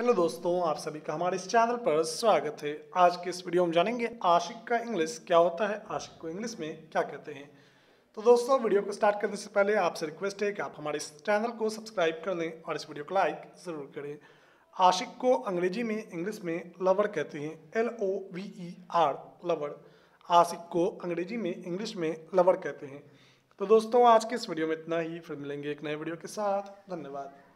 Hello दोस्तों, आप सभी का हमारे इस चैनल पर स्वागत है। आज के इस वीडियो में जानेंगे आशिक का इंग्लिश क्या होता है, आशिक को इंग्लिश में क्या कहते हैं। तो दोस्तों, वीडियो को स्टार्ट करने से पहले आपसे रिक्वेस्ट है कि आप हमारे इस चैनल को सब्सक्राइब कर लें और इस वीडियो को लाइक ज़रूर करें। आशिक को अंग्रेजी में इंग्लिश में लवर कहते हैं, LOVER लवर। आशिक को अंग्रेजी में इंग्लिश में लवर कहते हैं। तो दोस्तों, आज के इस वीडियो में इतना ही। फिर मिलेंगे एक नए वीडियो के साथ। धन्यवाद।